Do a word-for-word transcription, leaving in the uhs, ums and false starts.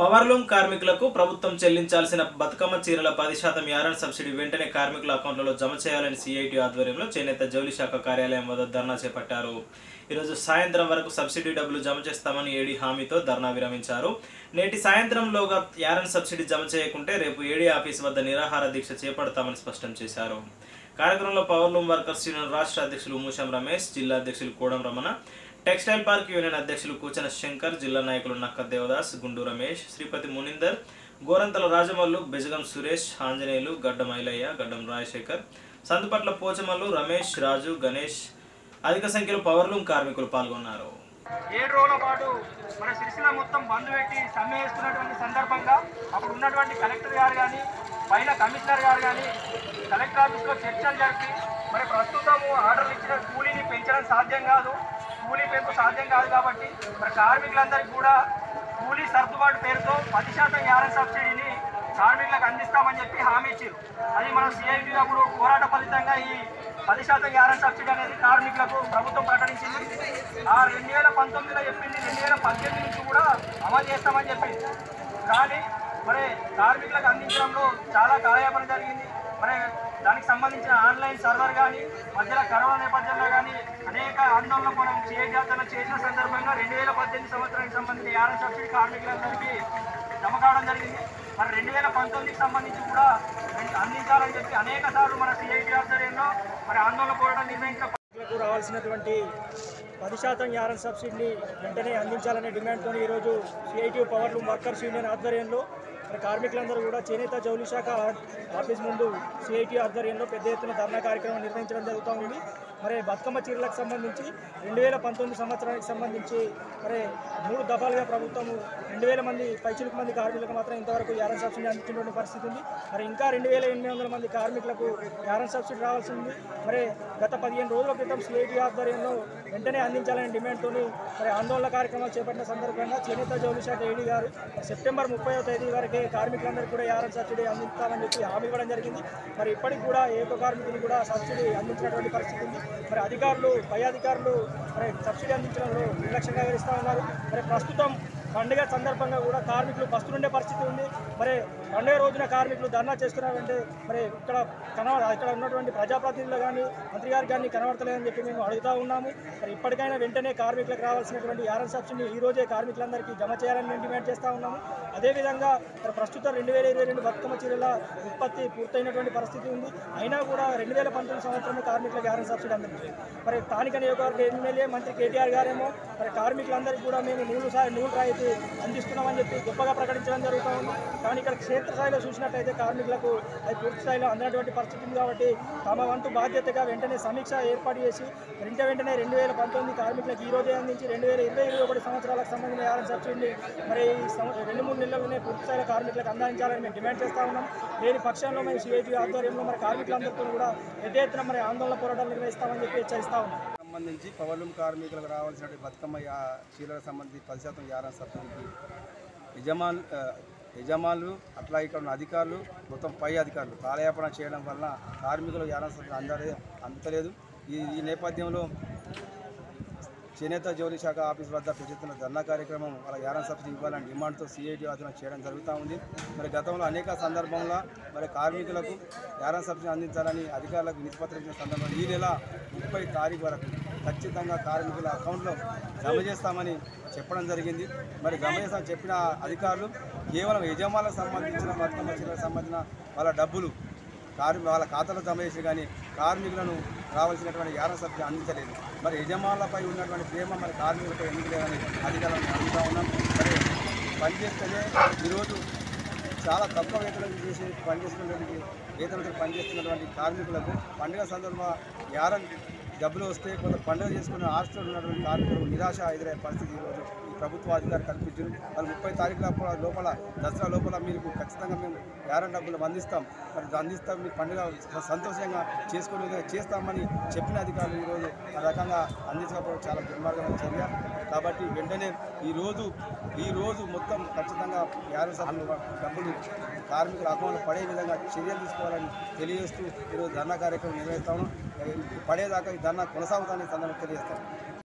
Powerloom కార్మికులకు ప్రభుత్వం చెల్లించాల్సిన బతుకమ్మ చీరల పది శాతం యారన్ సబ్సిడీ వెంటనే కార్మికుల అకౌంట్లలో జమ చేయాలని సీఐటీ ఆధ్వర్యంలో చేనేత జౌలి శాఖ కార్యాలయం వద్ద ధర్నా చేపట్టారు। ఈ రోజు సాయంత్రం వరకు సబ్సిడీ డబ్బులు జమ చేస్తామని ఏడీ హామీతో ధర్నా విరమించారు। నేటి సాయంత్రంలోగా యారన్ సబ్సిడీ జమ చేయకుంటే రేపు ఏడీ ఆఫీస్ వద్ద నిరాహార దీక్ష చేపడతామని స్పష్టం చేశారు। కార్యక్రమంలో పవర్లూమ్ వర్కర్స్ యూనియన్ రాష్ట్ర అధ్యక్షులు మూషం రమేష్, జిల్లా అధ్యక్షులు Kodam Ramana, textile park union अध्यक्षुलु कोचन शंकर, जिला नायकुलु नक्क देवदास, गुंडू रमेश, श्रीपति मुनिंदर, गोरंतल राजमल्लु, बेजगम सुरेश, आंजनेयुलु, गड्डम ऐलय्य, गड्डम राजशेखर, संदुपट्ल पोचमल्लु, रमेश, राजु, गणेश अधिक संख्यलो पवर्लूम कार्मिकुलु पाल्गोन्नारु। ఏడు రోజుల పాటు మన సిరిసిల్ల మొత్తం బంద్ పెట్టి సమ్మె చేస్తున్నటువంటి సందర్భంగా అప్పుడు ఉన్నటువంటి కలెక్టర్ గారు కానీ పైన కమిషనర్ గారు కానీ కలెక్టర్ ఆఫీస్లో చర్చలు జరిపి మరి ప్రస్తుతము ఆర్డర్లు ఇచ్చిన కూలీని పెంచడం సాధ్యం కాదు, కూలీ పెంపు సాధ్యం కాదు కాబట్టి మరి కార్మికులందరికీ కూడా కూలీ సర్దుబాటు పేరుతో పది శాతం యారన్ సబ్సిడీని కార్మికులకు అందిస్తామని చెప్పి హామీ ఇచ్చారు। అది మనం సిఐటి అప్పుడు పోరాట ఫలితంగా ఈ పది శాతం యారన్ సబ్సిడీ అనేది కార్మికులకు ప్రభుత్వం ప్రకటించింది। ఆ రెండు వేల పంతొమ్మిదిలో చెప్పింది, రెండు వేల పద్దెనిమిది నుంచి కూడా అమలు చేస్తామని చెప్పింది। కానీ మరి కార్మికులకు అందించడంలో చాలా కాలయాపన జరిగింది। మరి దానికి సంబంధించిన ఆన్లైన్ సర్వర్ కానీ మధ్యలో కరోనా నేపథ్యంలో కానీ అనేక ఆందోళనలు మనం చేయజాతన చేసిన సందర్భంగా రెండు వేల పద్దెనిమిది సంవత్సరానికి సంబంధించిన యారన్ సబ్సిడీ కార్మికులందరికీ జమ కావడం జరిగింది। మరి రెండు వేల పంతొమ్మిదికి సంబంధించి కూడా అందించాలని చెప్పి అనేక సార్లు మన సిఐటి ఆధ్వర్యంలో మరి ఆందోళన పోరాటం నిర్వహించడానికి రావాల్సినటువంటి పది శాతం యారన్ సబ్సిడీని వెంటనే అందించాలనే డిమాండ్తో ఈరోజు సిఐటి పవర్లూమ్ వర్కర్స్ యూనియన్ ఆధ్వర్యంలో మరి కార్మికులందరూ కూడా చేనేత జౌలి శాఖ ఆఫీస్ ముందు సిఐటి ఆధ్వర్యంలో పెద్ద ఎత్తున ధర్నా కార్యక్రమం నిర్వహించడం జరుగుతూ ఉంది। మరి బతుకమ్మ చీరలకు సంబంధించి రెండు వేల పంతొమ్మిది సంవత్సరానికి సంబంధించి మరి మూడు దఫాలుగా ప్రభుత్వము రెండు వేల మంది పైచులకు మంది కార్మికులకు మాత్రం ఇంతవరకు యారన్ సబ్సిడీ అందించినటువంటి పరిస్థితి ఉంది। మరి ఇంకా రెండు వేల ఎనిమిది వందల మంది కార్మికులకు యారన్ సబ్సిడీ రావాల్సి ఉంది। మరి గత పదిహేను రోజుల క్రితం సిఐటి ఆధ్వర్యంలో వెంటనే అందించాలనే డిమాండ్తో మరి ఆందోళన కార్యక్రమాలు చేపట్టిన సందర్భంగా చేనేత జౌలి శాఖ ఏడీ గారు సెప్టెంబర్ ముప్పై తేదీ వరకే కార్మికులందరికీ కూడా యారన్ సబ్సిడీ అందిస్తామని చెప్పి హామీ ఇవ్వడం జరిగింది। మరి ఇప్పటికి కూడా ఏ ఒక్క కార్మికులు కూడా సబ్సిడీ అందించినటువంటి పరిస్థితి ఉంది। మరి అధికారులు పై అధికారులు మరి సబ్సిడీ అందించడంలో నిర్లక్ష్యంగా వివరిస్తూ ఉన్నారు। మరి ప్రస్తుతం పండుగ సందర్భంగా కూడా కార్మికులు బస్సులు ఉండే పరిస్థితి ఉంది। మరి పండుగ రోజున కార్మికులు ధర్నా చేస్తున్నారంటే మరి ఇక్కడ కన ఇక్కడ ఉన్నటువంటి ప్రజాప్రతినిధులు కానీ మంత్రి గారు కానీ కనబడతలేదని చెప్పి మేము అడుగుతూ ఉన్నాము। మరి ఇప్పటికైనా వెంటనే కార్మికులకు రావాల్సినటువంటి యారన్ సబ్సిడీని ఈ రోజే కార్మికులందరికీ జమ చేయాలని మేము డిమాండ్ చేస్తూ ఉన్నాము। అదేవిధంగా మరి ప్రస్తుతం రెండు వేల ఇరవై రెండు బతుకమ్మ చీరల ఉత్పత్తి పూర్తయినటువంటి పరిస్థితి ఉంది। అయినా కూడా రెండు వేల పంతొమ్మిది సంవత్సరంలో కార్మికులకు యారన్ సబ్సిడీ అందించింది। మరి స్థానిక నియోజకవర్గ ఎమ్మెల్యే మంత్రి కేటీఆర్ గారేమో మరి కార్మికులందరికీ కూడా మేము నూలు సార్ నూలు రాయి అందిస్తున్నామని చెప్పి గొప్పగా ప్రకటించడం జరుగుతూ ఉంది। కానీ ఇక్కడ క్షేత్రస్థాయిలో చూసినట్లయితే కార్మికులకు అది పూర్తి స్థాయిలో అందినటువంటి పరిస్థితి ఉంది। కాబట్టి తమ వంతు బాధ్యతగా వెంటనే సమీక్ష ఏర్పాటు చేసి వెంట వెంటనే రెండు వేల పంతొమ్మిది కార్మికులకు ఈ రోజే అందించి రెండు వేల ఇరవై ఇరవై ఒకటి సంవత్సరాలకు సంబంధించిన యారన్ సబ్సిడీని మరి ఈ రెండు మూడు నెలల్లోనే పూర్తి స్థాయిలో కార్మికులకు అందించాలని మేము డిమాండ్ చేస్తూ ఉన్నాం। లేని పక్షంలో మేము సిఐటి ఆధ్వర్యంలో మరి కార్మికులందరితో కూడా పెద్ద ఎత్తున మరి ఆందోళన పోరాటాలు నిర్వహిస్తామని చెప్పి హెచ్చరిస్తూ ఉన్నాం। సంబంధించి పవర్లూమ్ కార్మికులకు రావాల్సిన బతుకమ్మ చీరలకు సంబంధించి పది శాతం యారన్ సబ్సిడీకి యజమాన్ యజమానులు అట్లా ఇక్కడ ఉన్న అధికారులు మొత్తం పై అధికారులు కాలయాపన చేయడం వల్ల కార్మికులు యారన్ సబ్సిడీ అందలే అందలేదు ఈ ఈ నేపథ్యంలో చేనేత జౌలి శాఖ ఆఫీస్ వద్ద పెద్ద ధర్నా కార్యక్రమం వాళ్ళ యారన్ సబ్సిడీ ఇవ్వాలని డిమాండ్తో సిఐటి ఆధ్వర్యం చేయడం జరుగుతూ ఉంది। మరి గతంలో అనేక సందర్భంలో మరి కార్మికులకు యారన్ సబ్సిడీ అందించాలని అధికారులకు నిష్పత్తి ఇచ్చిన సందర్భంలో ఈ నెల ముప్పై తారీఖు వరకు ఖచ్చితంగా కార్మికుల అకౌంట్లో జమ చేస్తామని చెప్పడం జరిగింది। మరి జమ చేస్తామని చెప్పిన అధికారులు కేవలం యజమానులకు సంబంధించిన వర్తమ చీరలకు సంబంధించిన వాళ్ళ డబ్బులు కార్మి వాళ్ళ ఖాతాలో జమ చేసి కానీ కార్మికులను రావాల్సినటువంటి యారన్ సబ్సిడీ అందించలేదు। మరి యజమానులపై ఉన్నటువంటి ప్రేమ మరి కార్మికులపై ఎందుకు లేదని అధికారులను అడుగుతూ ఉన్నాం। మరి పనిచేస్తేనే ఈరోజు చాలా తక్కువ వేతనం చేసి పనిచేస్తున్నటువంటి వేతనంతో పనిచేస్తున్నటువంటి కార్మికులకు పండుగ సందర్భంగా యారన్ డబ్బులు వస్తే కొంత పండుగ చేసుకున్న హాస్టల్లో ఉన్నటువంటి కార్మికులు నిరాశ ఎదురయ్యే పరిస్థితి ఈరోజు ఈ ప్రభుత్వ అధికారులు కల్పించారు। మరి ముప్పై తారీఖుల లోపల దసరా లోపల మీరు ఖచ్చితంగా మేము యారన్ డబ్బులు అందిస్తాం మరి అందిస్తాం మీ పండుగ సంతోషంగా చేసుకునే విధంగా చేస్తామని చెప్పిన అధికారులు ఈరోజు ఆ రకంగా అందించకపోవడం చాలా దుర్మార్గమైన చర్య। కాబట్టి వెంటనే ఈరోజు ఈరోజు మొత్తం ఖచ్చితంగా యారన్ సబ్సిడీ డబ్బులు కార్మికుల అకౌంట్లో పడే విధంగా చర్యలు తీసుకోవాలని తెలియజేస్తూ ఈరోజు ధర్నా కార్యక్రమం నిర్వహిస్తాము। పడేదాకా ఈ ధర్నా కొనసాగుతానని సందర్భంగా తెలియజేస్తాను।